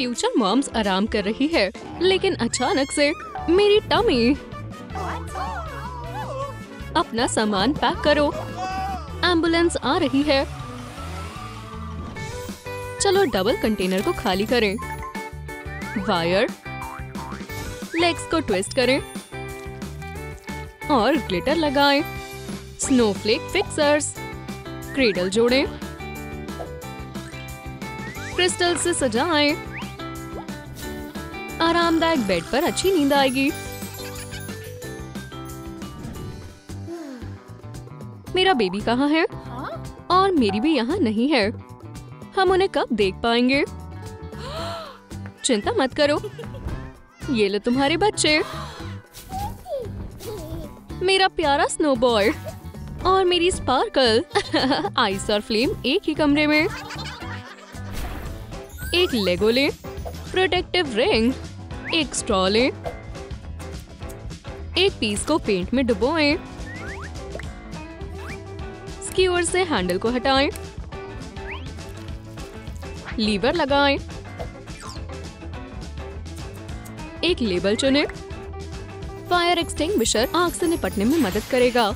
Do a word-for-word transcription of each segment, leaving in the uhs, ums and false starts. Future moms आराम कर रही है, लेकिन अचानक से मेरी टमी। अपना सामान पैक करो, एम्बुलेंस आ रही है। चलो डबल कंटेनर को खाली करें। वायर, लेग्स को ट्विस्ट करें और ग्लिटर लगाएं। स्नोफ्लेक फिक्सर्स, क्रेडल जोड़ें, क्रिस्टल से सजाएं। आरामदायक बेड पर अच्छी नींद आएगी। मेरा बेबी कहाँ है? और मेरी भी यहाँ नहीं है। हम उन्हें कब देख पाएंगे? चिंता मत करो, ये लो तुम्हारे बच्चे, मेरा प्यारा स्नोबॉय और मेरी स्पार्कल। आइस और फ्लेम एक ही कमरे में। एक लेगो ले, प्रोटेक्टिव रिंग, एक स्ट्रॉ ले, एक पीस को पेंट में डुबोएं, स्क्यूअर से हैंडल को हटाएं, लीवर लगाएं, एक लेबल चुनें। फायर एक्सटिंग्विशर आग से निपटने में मदद करेगा।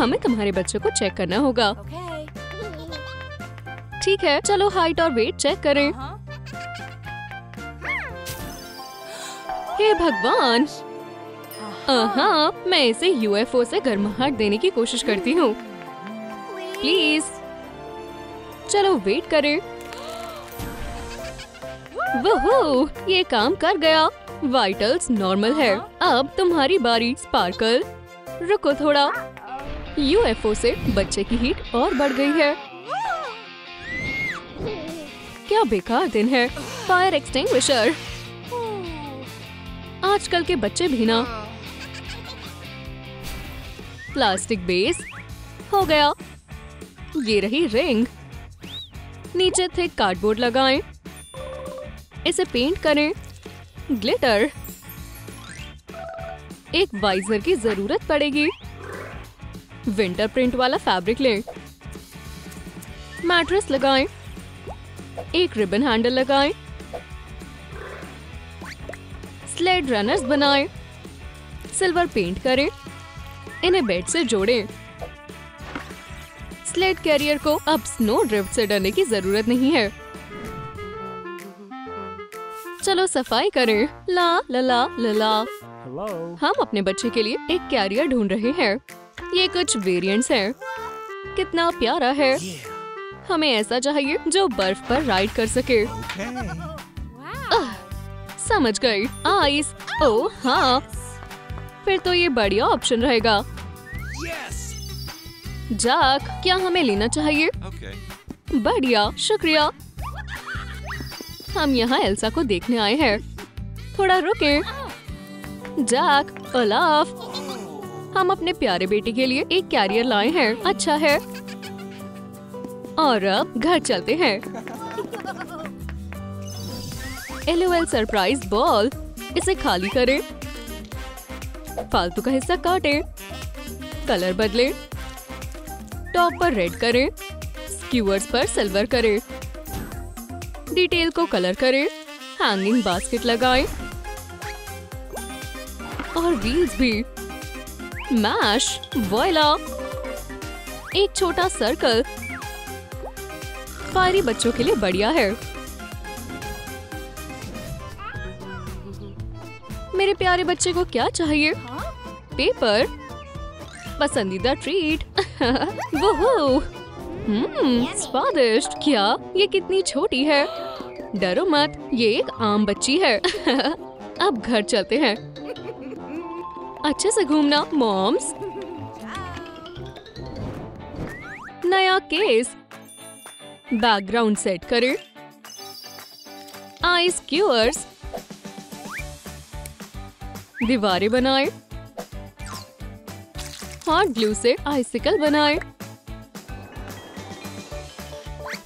हमें तुम्हारे बच्चों को चेक करना होगा। ठीक है, चलो हाइट और वेट चेक करें। हे भगवान, हाँ, मैं इसे यूएफओ से गर्माहट देने की कोशिश करती हूँ। प्लीज चलो वेट करें। वोहो, ये काम कर गया। वाइटल्स नॉर्मल है। अब तुम्हारी बारी स्पार्कल। रुको थोड़ा, यूएफओ से बच्चे की हीट और बढ़ गई है। क्या बेकार दिन है। फायर एक्सटिंग्विशर, आजकल के बच्चे भी ना। प्लास्टिक बेस हो गया। ये रही रिंग, नीचे थिक कार्डबोर्ड लगाएं, इसे पेंट करें, ग्लिटर, एक वाइजर की जरूरत पड़ेगी। विंटर प्रिंट वाला फैब्रिक लें, मैट्रेस लगाएं, एक रिबन हैंडल लगाएं, स्लेड रनर्स बनाएं, सिल्वर पेंट करें, इन्हें बेड से जोड़ें। स्लेड कैरियर को अब स्नो ड्रिफ्ट से डरने की जरूरत नहीं है। चलो सफाई करें। ला ला ला ला। हम अपने बच्चे के लिए एक कैरियर ढूंढ रहे हैं। ये कुछ वेरिएंट्स हैं। कितना प्यारा है। हमें ऐसा चाहिए जो बर्फ पर राइड कर सके। आह, समझ गई। आइस। ओह हाँ, फिर तो ये बढ़िया ऑप्शन रहेगा। जाक, क्या हमें लेना चाहिए? बढ़िया, शुक्रिया। हम यहाँ एल्सा को देखने आए हैं। थोड़ा रुके। जैक, ओलाफ, हम अपने प्यारे बेटे के लिए एक कैरियर लाए हैं। अच्छा है। और अब घर चलते हैं। एलओएल सरप्राइज बॉल, इसे खाली करें, फालतू का हिस्सा काटें, कलर बदलें, टॉप पर रेड करें, स्क्यूअर्स पर सिल्वर करें, डिटेल को कलर करें, हैंगिंग बास्केट लगाएं और व्हील्स भी। मैश, वॉयला, एक छोटा सर्कल, फायरी बच्चों के लिए बढ़िया है। मेरे प्यारे बच्चे को क्या चाहिए? पेपर, पसंदीदा ट्रीट। वोहो, हम्म, स्वादिष्ट। क्या ये कितनी छोटी है? डरो मत, ये एक आम बच्ची है। अब घर चलते हैं। अच्छे से घूमना मॉम्स। नया केस, बैकग्राउंड सेट करें, आइस क्यूअर्स, दीवारें बनाएं, हॉट ग्लू से आइसिकल बनाएं,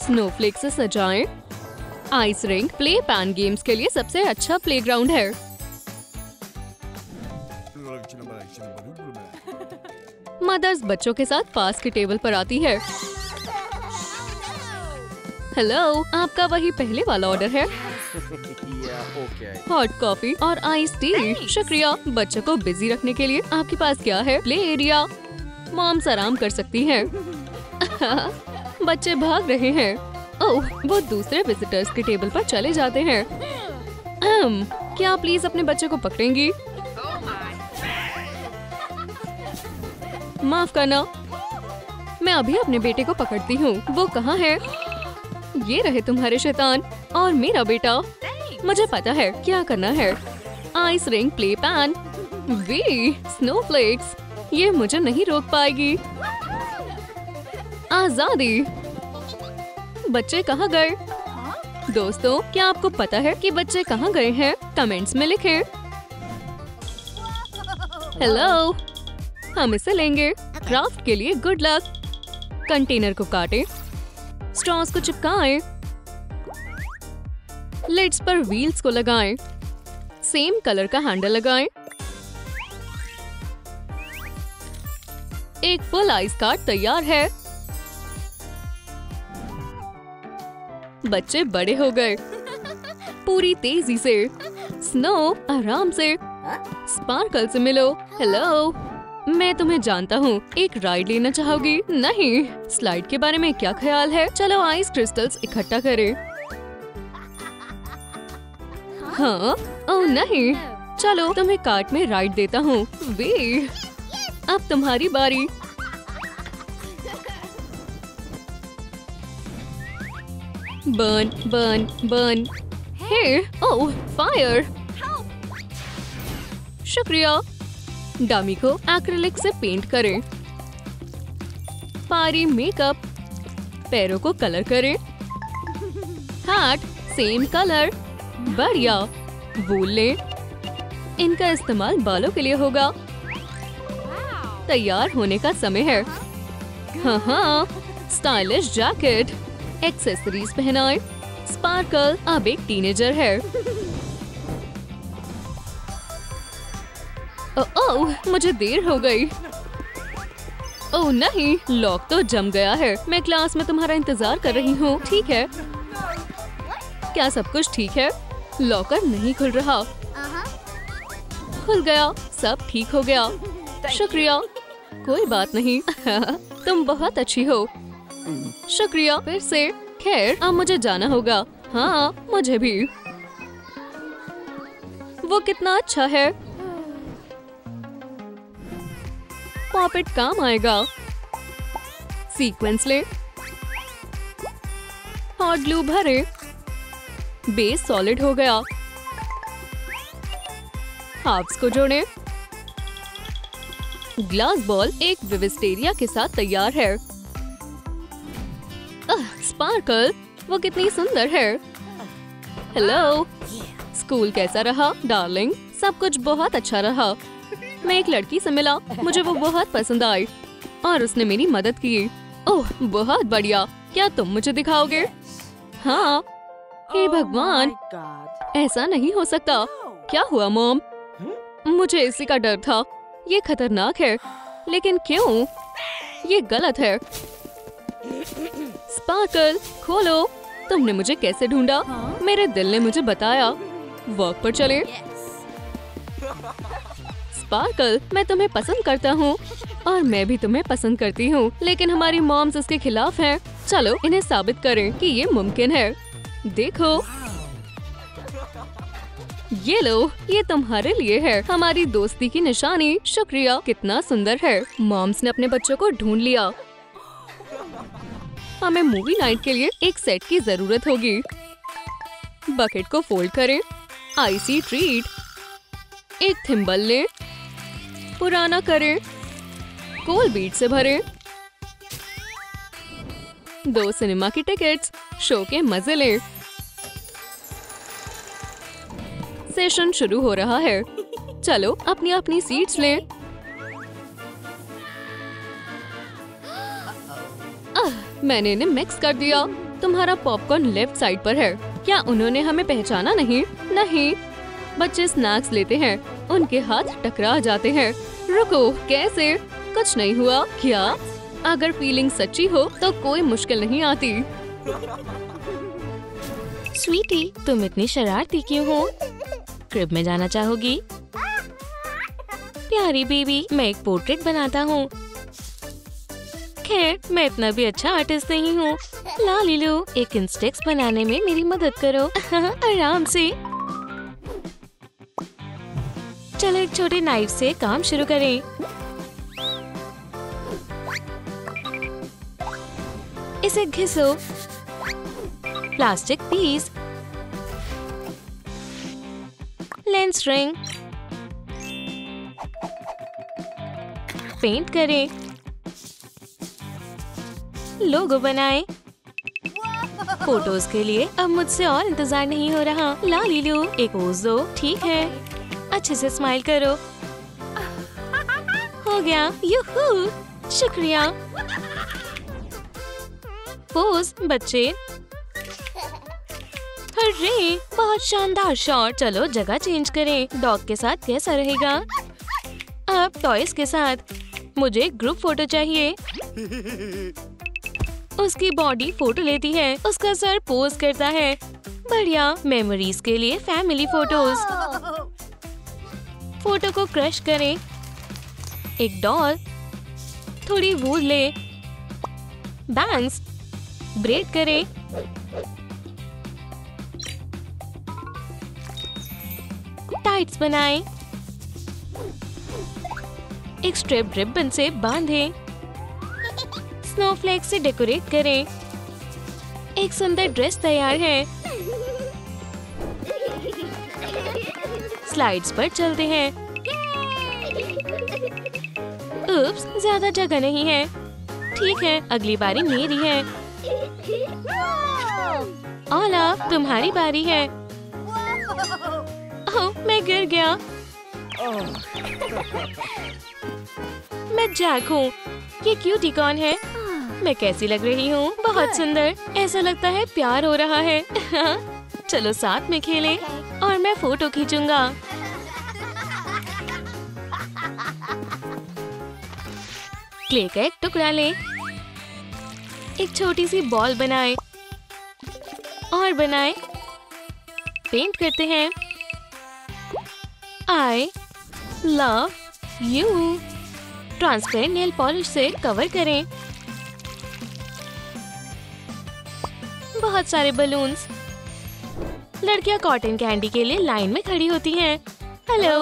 स्नोफ्लेक से सजाएं, ice ring play pan games के लिए सबसे अच्छा प्लेग्राउंड है। मदर्स बच्चों के साथ पास के टेबल पर आती है। हेलो, आपका वही पहले वाला ऑर्डर है। हॉट कॉफी और आइस टी। शुक्रिया। बच्चों को बिजी रखने के लिए आपके पास क्या है? Play area. मॉम्स आराम कर सकती हैं। बच्चे भाग रहे हैं। ओह, वो दूसरे विजिटर्स के टेबल पर चले जाते हैं। अम, क्या आप प्लीज अपने बच्चे को पकड़ेंगी? माफ करना, मैं अभी अपने बेटे को पकड़ती हूँ। वो कहाँ है? ये रहे तुम्हारे शैतान। और मेरा बेटा, मुझे पता है क्या करना है। आइस रिंग, प्ले पैन, वी, स्नोफ्लेक्स। ये मुझे नहीं रोक पाएगी। आजादी। बच्चे कहाँ गए? दोस्तों, क्या आपको पता है कि बच्चे कहाँ गए हैं? कमेंट्स में लिखें। हेलो, हम इसे लेंगे। क्राफ्ट के लिए गुड लक। कंटेनर को काटें, स्ट्रॉस को चिपकाएं, लिड्स पर व्हील्स को लगाएं, सेम कलर का हैंडल लगाएं, एक फुल आइस कार्ड तैयार है। बच्चे बड़े हो गए। पूरी तेजी से। स्नो, आराम से। स्पार्कल से मिलो। हेलो, मैं तुम्हें जानता हूँ। एक राइड लेना चाहोगी? नहीं। स्लाइड के बारे में क्या ख्याल है? चलो आइस क्रिस्टल्स इकट्ठा करें। हाँ, ओह नहीं। चलो तुम्हें कार्ट में राइड देता हूँ। वे, अब तुम्हारी बारी। Burn, burn, burn. Hey, oh, fire. शुक्रिया। डामी को एक्रिलिक से पेंट करें। पारी मेकअप। पैरों को कलर करें। Heart, same colour. बढ़िया। वूल लें। इनका इस्तेमाल बालों के लिए होगा। तैयार होने का समय है। हाँ हाँ, स्टाइलिश जैकेट। एक्सेसरीज पहनाएं। स्पार्कल अब एक टीनेजर है। ओह, मुझे देर हो गई। ओह नहीं, लॉक तो जम गया है। मैं क्लास में तुम्हारा इंतजार कर रही हूँ। ठीक है, क्या सब कुछ ठीक है? लॉकर नहीं खुल रहा। खुल गया। सब ठीक हो गया। शुक्रिया। कोई बात नहीं। तुम बहुत अच्छी हो। शुक्रिया। फिर से। खैर, अब मुझे जाना होगा। हाँ, मुझे भी। वो कितना अच्छा है। पॉपेट काम आएगा। सीक्वेंस ले। हॉट ग्लू भरे। बेस सॉलिड हो गया। हाफ्स को जोड़ें। ग्लास बॉल एक विविस्टेरिया के साथ तैयार है। स्पार्कल, वो कितनी सुंदर है। हेलो, स्कूल कैसा रहा डार्लिंग? सब कुछ बहुत अच्छा रहा। मैं एक लड़की से मिला, मुझे वो बहुत पसंद आई और उसने मेरी मदद की। ओह, बहुत बढ़िया। क्या तुम मुझे दिखाओगे? हाँ। हे भगवान, ऐसा नहीं हो सकता। क्या हुआ मॉम? मुझे इसी का डर था। ये खतरनाक है, लेकिन क्यों? ये गलत है। स्पार्कल, खोलो। तुमने मुझे कैसे ढूंढा? मेरे दिल ने मुझे बताया। वॉक पर चले। स्पार्कल, मैं तुम्हें पसंद करता हूँ और मैं भी तुम्हें पसंद करती हूँ, लेकिन हमारी मॉम्स इसके खिलाफ हैं। चलो इन्हें साबित करें कि ये मुमकिन है। देखो, ये लो, ये तुम्हारे लिए है। हमारी दोस्ती की निशानी। शुक्रिया। कितना सुंदर है। मॉम्स ने अपने बच्चों को ढूंढ लिया। हमें मूवी नाइट के लिए एक सेट की जरूरत होगी। बकेट को फोल्ड करें। Icy treat. एक थिम्बल लें। पुराना करें। कोल बीट से भरें। दो सिनेमा की टिकट्स। शो के मजे लें। सेशन शुरू हो रहा है। चलो अपनी अपनी सीट्स लें। मैंने इन्हें मिक्स कर दिया। तुम्हारा पॉपकॉर्न लेफ्ट साइड पर है। क्या उन्होंने हमें पहचाना नहीं? नहीं। बच्चे स्नैक्स लेते हैं, उनके हाथ टकरा जाते हैं। रुको, कैसे? कुछ नहीं हुआ क्या? अगर फीलिंग सच्ची हो तो कोई मुश्किल नहीं आती। स्वीटी, तुम इतनी शरारती क्यों हो? क्रिब में जाना चाहोगी? प्यारी बेबी, मैं एक पोर्ट्रेट बनाता हूँ। खैर, मैं इतना भी अच्छा आर्टिस्ट नहीं हूँ। लालीलु, एक इंस्टेक्स बनाने में मेरी मदद करो। आराम से। चलो एक छोटे नाइफ से काम शुरू करें। इसे घिसो। Plastic piece, lens ring, paint करें, लोगो बनाएं। फोटोज के लिए अब मुझसे और इंतजार नहीं हो रहा। लालीलु, एक पोज दो। ठीक है, अच्छे से स्माइल करो। हो गया, यूहू, शुक्रिया। पोज बच्चे, हर्रे, बहुत शानदार शॉट। चलो जगह चेंज करें। डॉग के साथ कैसा रहेगा? अब टॉयज के साथ। मुझे ग्रुप फोटो चाहिए। उसकी बॉडी फोटो लेती है, उसका सर पोज करता है। बढ़िया। मेमोरीज के लिए फैमिली फोटोज। फोटो को क्रश करें। एक डॉल, थोड़ी वूल ले, बैंग्स, ब्रेड करें। टाइट्स बनाएं। एक स्ट्रिप रिबन से बांधें। स्नोफ्लेक्स से डेकोरेट करें। एक सुंदर ड्रेस तैयार है। स्लाइड्स पर चलते हैं। उप्स, ज्यादा जगह नहीं है। ठीक है, अगली बारी मेरी है। ओला, तुम्हारी बारी है। ओह, मैं गिर गया। मैं जैक हूँ। ये क्यूट इकॉन है। मैं कैसी लग रही हूँ? बहुत सुंदर। ऐसा लगता है प्यार हो रहा है। चलो साथ में खेलें और मैं फोटो खींचूंगा। क्ले का एक टुकड़ा ले, एक छोटी सी बॉल बनाएं और बनाएं। पेंट करते हैं। I love you. Transparent nail polish से कवर करें। बहुत सारे बलून्स। लड़कियां कॉटन कैंडी के लिए लाइन में खड़ी होती हैं। हेलो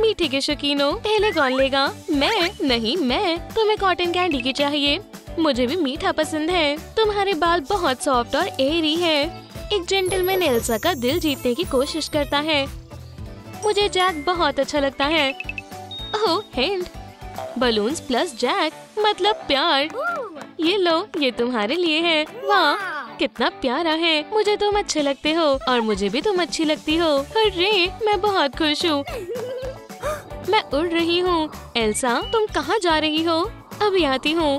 मीठे के शौकीनों, पहले कौन लेगा? मैं नहीं, मैं। तुम्हें कॉटन कैंडी की चाहिए? मुझे भी मीठा पसंद है। तुम्हारे बाल बहुत सॉफ्ट और एयरी हैं। एक जेंटलमैन एल्सा का दिल जीतने की कोशिश करता है। मुझे जैक बहुत अच्छा लगता है। Oh, hint, balloons plus Jack मतलब प्यार। ये लो, ये तुम्हारे लिए है। वाह, कितना प्यारा है। मुझे तुम अच्छे लगते हो और मुझे भी तुम अच्छी लगती हो। अरे, मैं बहुत खुश हूँ। मैं उड़ रही हूँ। एल्सा, तुम कहाँ जा रही हो? अभी आती हूँ।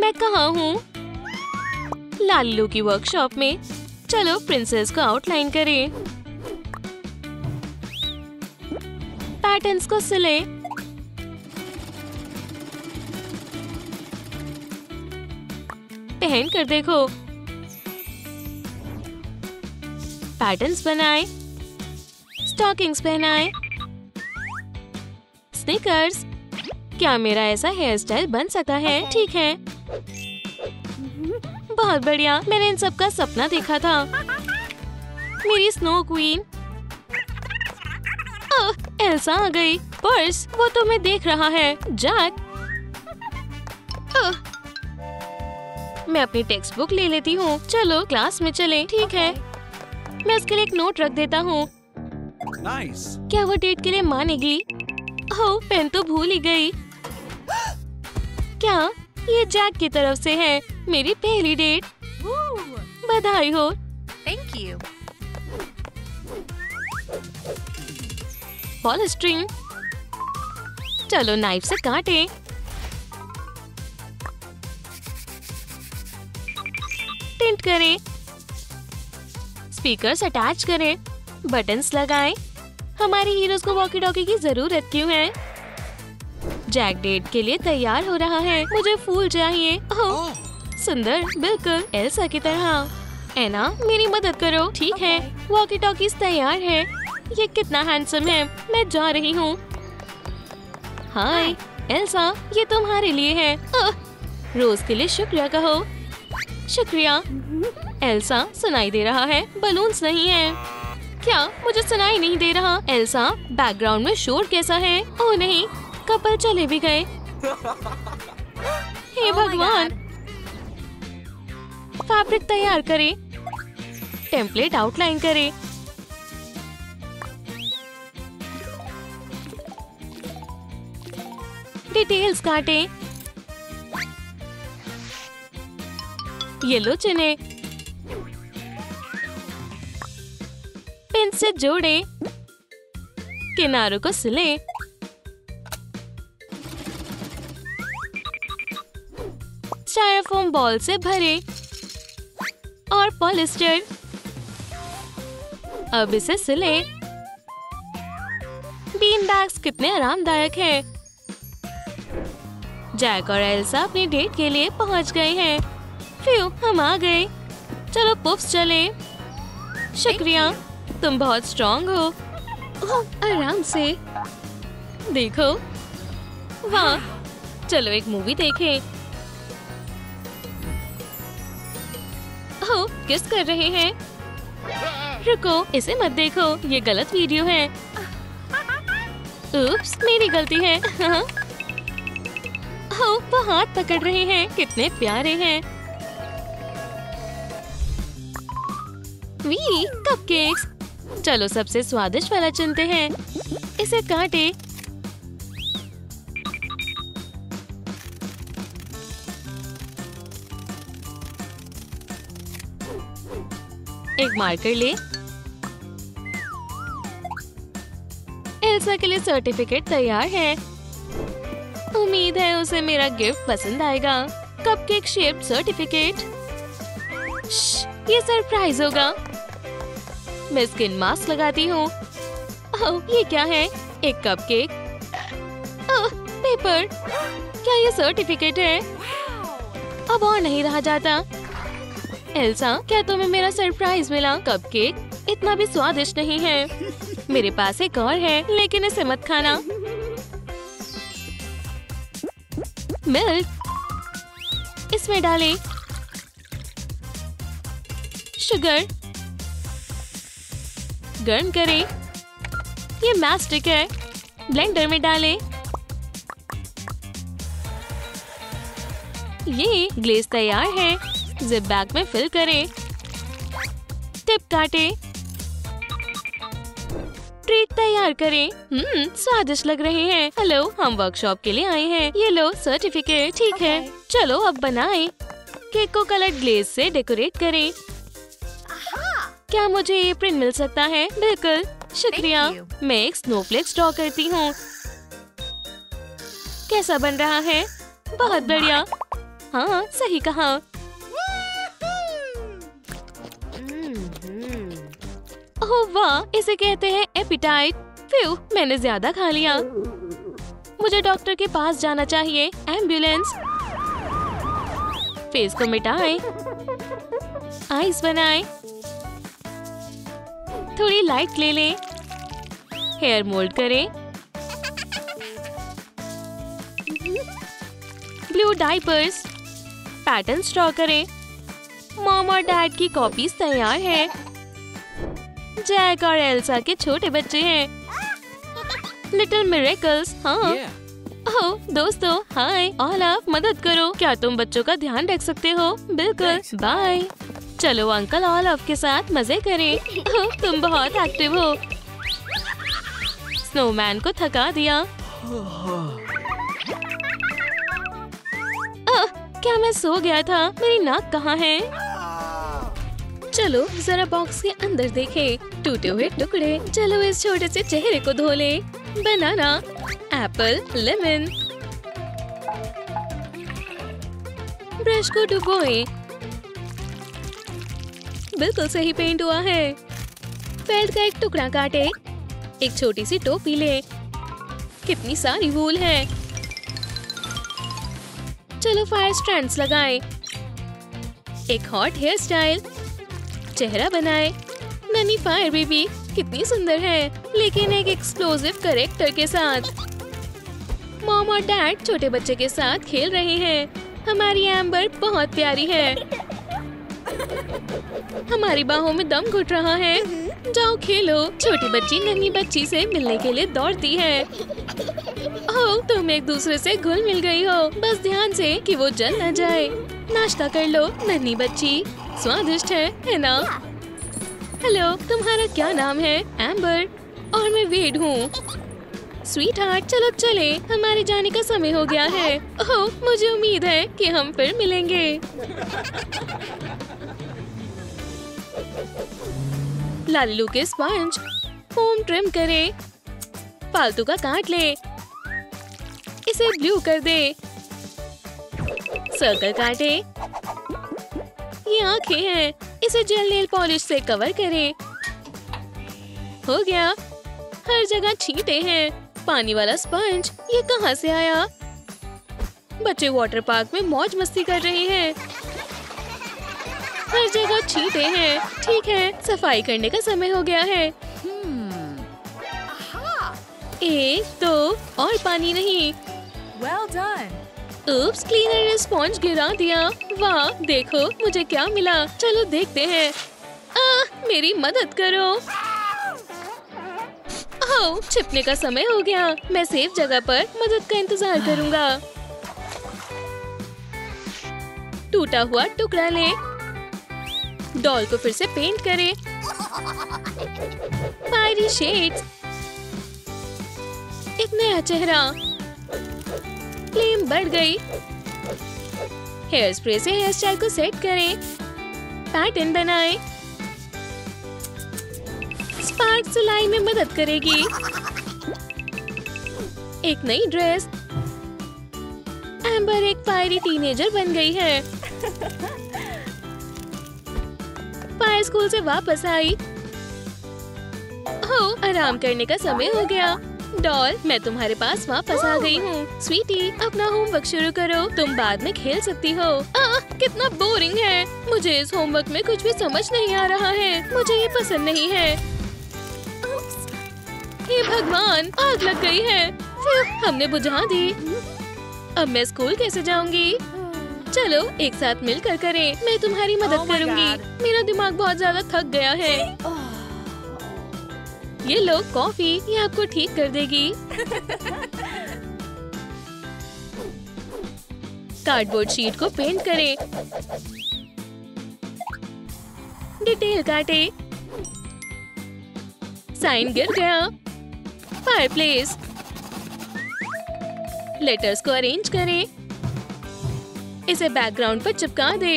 मैं कहाँ हूँ? लालीलु की वर्कशॉप में। चलो प्रिंसेस को आउटलाइन करें। पैटर्न्स को सिले। पहन कर देखो। पैटर्न्स बनाए, स्टॉकिंग्स पहनाए, स्नीकर्स। क्या मेरा ऐसा हेयर स्टाइल बन सकता है? ठीक है, बहुत बढ़िया। मैंने इन सब का सपना देखा था। मेरी स्नो क्वीन। ओह, एल्सा आ गई। पर्स, वो तो मैं देख रहा है। जैक, मैं अपनी टेक्स्ट बुक ले लेती हूँ। चलो क्लास में चलें। ठीक है, मैं उसके लिए एक नोट रख देता हूँ। nice. क्या वो डेट के लिए मानेगी? ओह, पेन तो भूल ही गई। क्या ये जैक की तरफ से है? मेरी पहली डेट। बधाई हो। Thank you. पॉलिस्ट्रीन। चलो नाइफ से काटें। टिंट करें, स्पीकर्स अटैच करें, बटन्स लगाएं। हमारे हीरोज को वॉकी टॉकी की जरूरत क्यों है? जैक डेट के लिए तैयार हो रहा है। मुझे फूल चाहिए। ओह, सुंदर, बिल्कुल एल्सा की तरह। एना, मेरी मदद करो। ठीक है, वॉकी टॉकीज तैयार है। ये कितना हैंडसम है। मैं जा रही हूँ। हाय एल्सा, ये तुम्हारे लिए है। रोज के लिए शुक्रिया कहो। शुक्रिया। एल्सा, सुनाई दे रहा है, बलून्स नहीं है। क्या? मुझे सुनाई नहीं दे रहा। एल्सा, बैकग्राउंड में शोर कैसा है? ओ नहीं, कपल चले भी गए। हे भगवान। फैब्रिक तैयार करें, टेम्पलेट आउटलाइन करें। डिटेल्स काटें। येलो चने पिन से जोड़े। किनारों को सिले। स्टायरोफोम बॉल से भरे और पॉलिस्टर। अब इसे सिले। बीन बैग्स कितने आरामदायक हैं। जैक और एल्सा अपनी डेट के लिए पहुंच गए हैं। हम आ गए। चलो पुफ्स चले। शुक्रिया, तुम बहुत स्ट्रांग हो। आराम से देखो। हाँ, चलो एक मूवी देखें। हो, किस कर रहे हैं? रुको, इसे मत देखो, ये गलत वीडियो है। उप्स, मेरी गलती है। हो, वो हाथ पकड़ रहे हैं। कितने प्यारे हैं। वी, कपकेक्स। चलो सबसे स्वादिष्ट वाला चुनते हैं। इसे काटे। एक मार्कर ले। एल्सा के लिए सर्टिफिकेट तैयार है। उम्मीद है उसे मेरा गिफ्ट पसंद आएगा। Cupcake shaped certificate. श्श, ये सरप्राइज होगा। मैं स्किन मास्क लगाती हूँ। ओह, ये क्या है? एक कपकेक। ओह, पेपर। क्या ये सर्टिफिकेट है? अब और नहीं रहा जाता। एल्सा, क्या तुम्हें मेरा सरप्राइज मिला? कपकेक इतना भी स्वादिष्ट नहीं है। मेरे पास एक और है, लेकिन इसे मत खाना। मिल्क इसमें डालें। शुगर गर्म करें। ये मैस्टिक है, ब्लेंडर में डालें। ये ग्लेज तैयार है। जिप बैग में फिल करें। टिप काटें। ट्रीट तैयार करें। हम्म, स्वादिष्ट लग रहे हैं। हेलो, हम वर्कशॉप के लिए आए हैं। ये लो सर्टिफिकेट। ठीक है, चलो अब बनाएं। केक को कलर्ड ग्लेज से डेकोरेट करें। क्या मुझे ये प्रिंट मिल सकता है? बिल्कुल, शुक्रिया। मैं एक स्नोफ्लेक्स ड्रॉ करती हूँ। कैसा बन रहा है? बहुत बढ़िया। हाँ, सही कहा। ओह वाह, इसे कहते हैं एपिटाइट। फ्यू, मैंने ज्यादा खा लिया। मुझे डॉक्टर के पास जाना चाहिए। एम्बुलेंस। फेस को मिटाएं। आइस बनाएं। थोड़ी लाइट ले लें। हेयर मोल्ड करें। Blue diapers. पैटर्न ड्रॉ करें। मॉम और डैड की कॉपीज तैयार है। जैक और एल्सा के छोटे बच्चे हैं। Little miracles. हाँ। ओह दोस्तों, हाय। ऑल आप मदद करो। क्या तुम बच्चों का ध्यान रख सकते हो? बिल्कुल, बाय। चलो अंकल ऑल ऑफ के साथ मजे करें। तुम बहुत एक्टिव हो। स्नोमैन को थका दिया। अह, क्या मैं सो गया था? मेरी नाक कहाँ है? चलो जरा बॉक्स के अंदर देखें। टूटे हुए टुकड़े। चलो इस छोटे से चेहरे को धो ले। बनाना, एप्पल, लेमन। ब्रश को डुबोएं। बिल्कुल सही पेंट हुआ है। फेल्ट का एक टुकड़ा काटे। एक छोटी सी टोपी ले। कितनी सारी वूल है। चलो फायर स्ट्रैंड्स लगाएं। एक हॉट हेयर स्टाइल। चेहरा बनाए। ननी फायर बेबी कितनी सुंदर है, लेकिन एक एक्सप्लोजिव करेक्टर के साथ। मॉम और डैड छोटे बच्चे के साथ खेल रहे हैं। हमारी एम्बर बहुत प्यारी है। हमारी बाहों में दम घुट रहा है। जाओ खेलो। छोटी बच्ची नन्ही बच्ची से मिलने के लिए दौड़ती है। ओह, तुम एक दूसरे से घुल मिल गई हो। बस ध्यान से कि वो जल न जाए। नाश्ता कर लो नन्ही बच्ची, स्वादिष्ट है, है ना? हेलो, तुम्हारा क्या नाम है? एम्बर। और मैं वेड हूँ। स्वीट हार्ट, चलो चले, हमारे जाने का समय हो गया है। ओह, मुझे उम्मीद है कि हम फिर मिलेंगे। लालीलु के स्पंज, फोम ट्रिम करे, फालतू का काट ले, इसे ब्लू कर दे, सर्कल काटे, ये आंखें हैं, इसे जेल नेल पॉलिश से कवर करे। हो गया। हर जगह छींटे हैं। पानी वाला स्पंज, ये कहाँ से आया? बच्चे वाटर पार्क में मौज मस्ती कर रहे हैं। हर जगह छींटे हैं। ठीक है, सफाई करने का समय हो गया है। एक, दो, और पानी नहीं। well done. उप्स, क्लीनर ने स्पॉन्ज गिरा दिया। वाह, देखो मुझे क्या मिला। चलो देखते हैं। आह, मेरी मदद करो। ओह, छिपने का समय हो गया। मैं सेफ जगह पर मदद का इंतजार करूंगा। टूटा हुआ टुकड़ा ले, डॉल को फिर से पेंट करें। फायरी शेड्स, एक नया चेहरा, फ्लेम बढ़ गई। हेयर स्प्रे से हेयर स्टाइल को सेट करें, पैटर्न बनाएं। स्पार्क सिलाई में मदद करेगी। एक नई ड्रेस। एम्बर एक फायरी टीनेजर बन गई है। फायर स्कूल से वापस आई। हो, आराम करने का समय हो गया। डॉल, मैं तुम्हारे पास वापस आ गई हूँ। स्वीटी, अपना होमवर्क शुरू करो, तुम बाद में खेल सकती हो। आह, कितना बोरिंग है। मुझे इस होमवर्क में कुछ भी समझ नहीं आ रहा है। मुझे ये पसंद नहीं है। हे भगवान, आग लग गई है। हमने बुझा दी। अब मैं स्कूल कैसे जाऊँगी? चलो एक साथ मिलकर करें। मैं तुम्हारी मदद oh करूंगी। मेरा दिमाग बहुत ज्यादा थक गया है। oh. ये लो कॉफी, ये आपको ठीक कर देगी। कार्डबोर्ड शीट को पेंट करें, डिटेल काटे, साइन गिर गया। फायरप्लेस, लेटर्स को अरेंज करें, इसे बैकग्राउंड पर चिपका दे,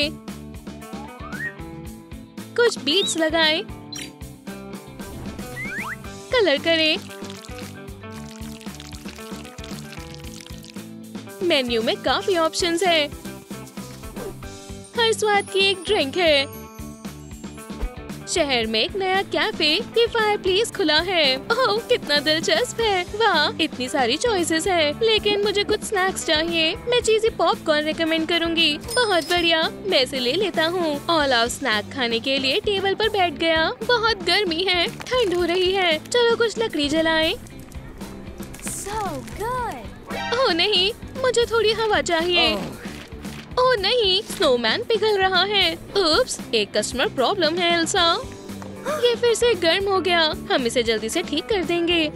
कुछ बीट्स लगाएं, कलर करें, मेन्यू में काफी ऑप्शंस है, हर स्वाद की एक ड्रिंक है। शहर में एक नया कैफे, ये फायरप्लेस खुला है। ओह, कितना दिलचस्प है। वाह, इतनी सारी चॉइसेस है, लेकिन मुझे कुछ स्नैक्स चाहिए। मैं चीज़ी पॉपकॉर्न रेकमेंड करूंगी। बहुत बढ़िया, मैं इसे ले लेता हूँ। ऑल आउट स्नैक खाने के लिए टेबल पर बैठ गया। बहुत गर्मी है, ठंड हो रही है। चलो कुछ लकड़ी जलाएं। So good. ओह नहीं, मुझे थोड़ी हवा चाहिए। oh. ओह नहीं, स्नोमैन पिघल रहा है। उप्स, एक कस्टमर प्रॉब्लम है एल्सा। ये फिर से गर्म हो गया। हम इसे जल्दी से ठीक कर देंगे।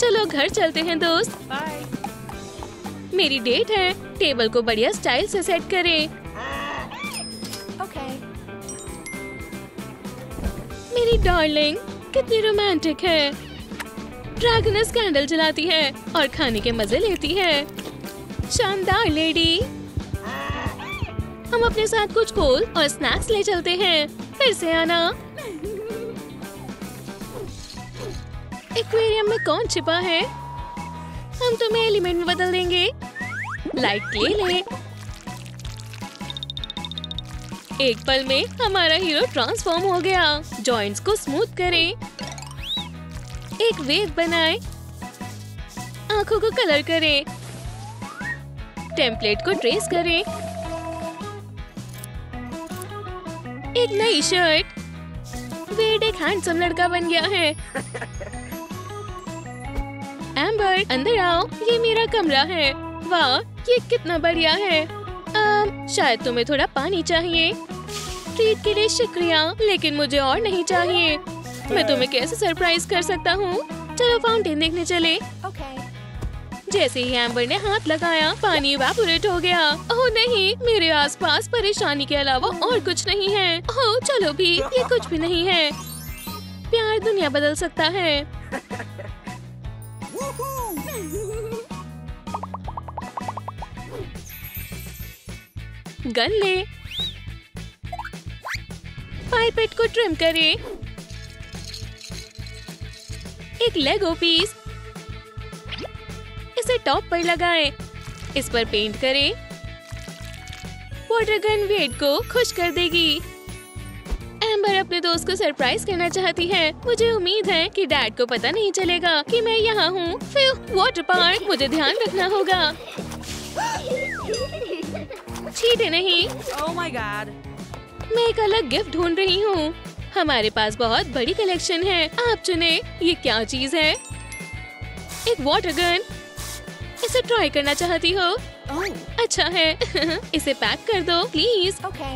चलो घर चलते हैं दोस्त। Bye. मेरी डेट है। टेबल को बढ़िया स्टाइल से सेट करें। okay. मेरी डार्लिंग कितनी रोमांटिक है। ड्रैगनस कैंडल जलाती है और खाने के मजे लेती है। शानदार लेडी। हम अपने साथ कुछ कोल और स्नैक्स ले चलते हैं। फिर से आना। एक्वेरियम में कौन छिपा है? हम तुम्हें एलिमेंट में बदल देंगे। लाइट ले ले। एक पल में हमारा हीरो ट्रांसफॉर्म हो गया। जॉइंट्स को स्मूथ करें। एक वेव बनाएं। आंखों को कलर करें। टेम्पलेट को ट्रेस करें। एक नई शर्ट। वेड एक हैंडसम लड़का बन गया है। एम्बर अंदर आओ, ये मेरा कमरा है। वाह, ये कितना बढ़िया है। आम, शायद तुम्हें थोड़ा पानी चाहिए। ट्रीट के लिए शुक्रिया, लेकिन मुझे और नहीं चाहिए। मैं तुम्हें कैसे सरप्राइज कर सकता हूँ? चलो फाउंटेन देखने चले। जैसे ही एम्बर ने हाथ लगाया, पानी इवैपोरेट हो गया। ओह नहीं, मेरे आसपास परेशानी के अलावा और कुछ नहीं है। ओह चलो भी, ये कुछ भी नहीं है। प्यार दुनिया बदल सकता है। गन ले, पाइपेट को ट्रिम करें, एक लेगो पीस, इसे टॉप पर लगाएं, इस पर पेंट करें। वाटर गन वेड को खुश कर देगी। एम्बर अपने दोस्त को सरप्राइज करना चाहती है। मुझे उम्मीद है कि डैड को पता नहीं चलेगा कि मैं यहाँ हूँ। फिर वाटर पार्क, मुझे ध्यान रखना होगा। छीटे नहीं। Oh my God. मैं एक अलग गिफ्ट ढूंढ रही हूँ। हमारे पास बहुत बड़ी कलेक्शन है, आप चुने। ये क्या चीज है? एक वाटर गन, इसे ट्राई करना चाहती हो? oh. अच्छा है। इसे पैक कर दो प्लीज। okay.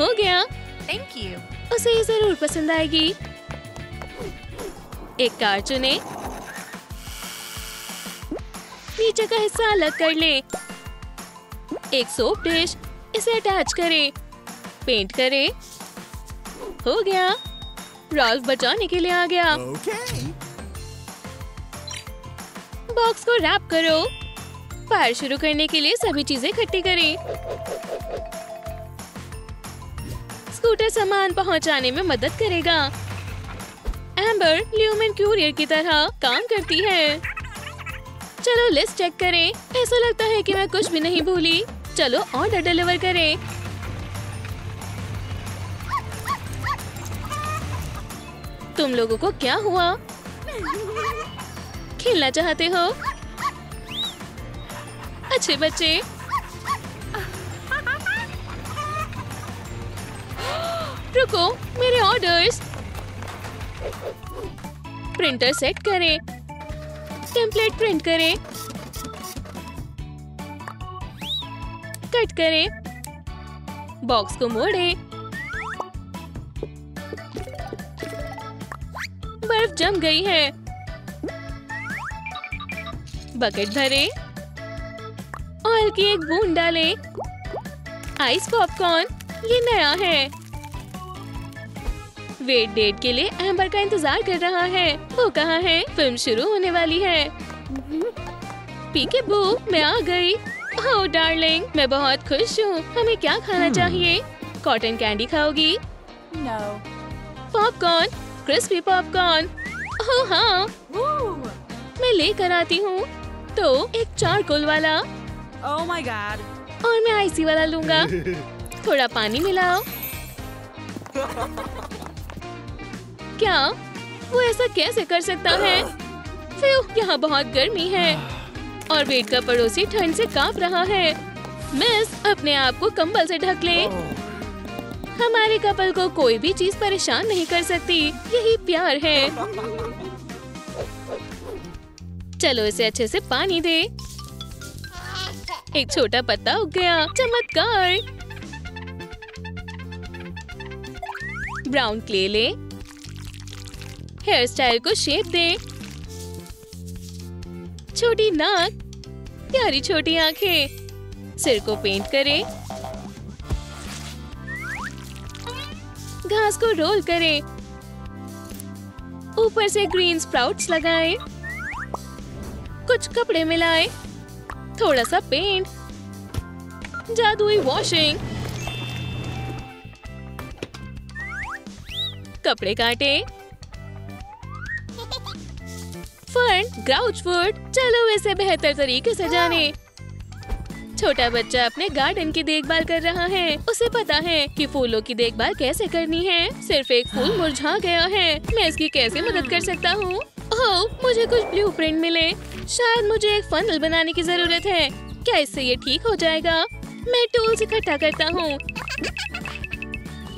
हो गया। Thank you. उसे ये जरूर पसंद आएगी। एक कार चुने, नीचे का हिस्सा अलग कर ले। एक सोप डिश, इसे अटैच करें, पेंट करें। हो गया। रॉल्फ बचाने के लिए आ गया। okay. बॉक्स को रैप करो। फायर शुरू करने के लिए सभी चीजें इकट्ठी करें। स्कूटर सामान पहुंचाने में मदद करेगा। एम्बर ल्यूमन क्यूरियर की तरह काम करती है। चलो लिस्ट चेक करें। ऐसा लगता है कि मैं कुछ भी नहीं भूली। चलो ऑर्डर डिलीवर करें। तुम लोगों को क्या हुआ? खेलना चाहते हो? अच्छे बच्चे। रुको, मेरे ऑर्डर्स। प्रिंटर सेट करें, टेम्पलेट प्रिंट करें, कट करें, बॉक्स को मोड़ें। बर्फ जम गई है। बकेट भरे, ऑयल की एक बूंद डालें, आइस पॉपकॉर्न, ये नया है। वेट डेट के लिए एम्बर का इंतजार कर रहा है। वो कहाँ है? फिल्म शुरू होने वाली है। पीके बू, मैं आ गई। ओह डार्लिंग, मैं बहुत खुश हूँ। हमें क्या खाना चाहिए? कॉटन कैंडी खाओगी? No. Popcorn, crispy popcorn. Oh हाँ, मैं लेकर आती हूँ। तो एक चारकोल वाला। Oh my god. और मैं आइसी वाला लूँगा। थोड़ा पानी मिलाओ। क्या वो ऐसा कैसे कर सकता है? फिर यहाँ बहुत गर्मी है और बेड का पड़ोसी ठंड से कांप रहा है। मिस, अपने आप को कंबल से ढक ले। हमारे कपल को कोई भी चीज परेशान नहीं कर सकती। यही प्यार है। चलो इसे अच्छे से पानी दे। एक छोटा पत्ता उग गया। चमत्कार। ब्राउन क्ले ले, हेयर स्टाइल को शेप दे। छोटी नाक, प्यारी छोटी आंखें। सिर को पेंट करें, घास को रोल करें, ऊपर से ग्रीन स्प्राउट्स लगाएं, कुछ कपड़े मिलाएं, थोड़ा सा पेंट, जादुई वॉशिंग, कपड़े काटें, फर्न, ग्राउच फूड। चलो इसे बेहतर तरीके से जाने। छोटा बच्चा अपने गार्डन की देखभाल कर रहा है। उसे पता है कि फूलों की देखभाल कैसे करनी है। सिर्फ एक फूल मुरझा गया है। मैं इसकी कैसे मदद कर सकता हूँ? ओह, मुझे कुछ ब्लूप्रिंट मिले। शायद मुझे एक फनल बनाने की जरूरत है। क्या इससे ये ठीक हो जाएगा? मैं टूल्स इकट्ठा करता हूँ।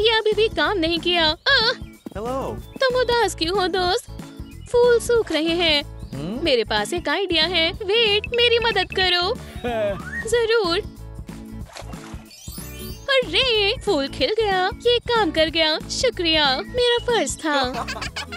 ये अभी भी काम नहीं किया। हेलो, तुम उदास क्यों हो दोस्त? फूल सूख रहे हैं। hmm? मेरे पास एक आइडिया है, वेट, मेरी मदद करो। जरूर। अरे फूल खिल गया, ये काम कर गया, शुक्रिया, मेरा फर्ज था।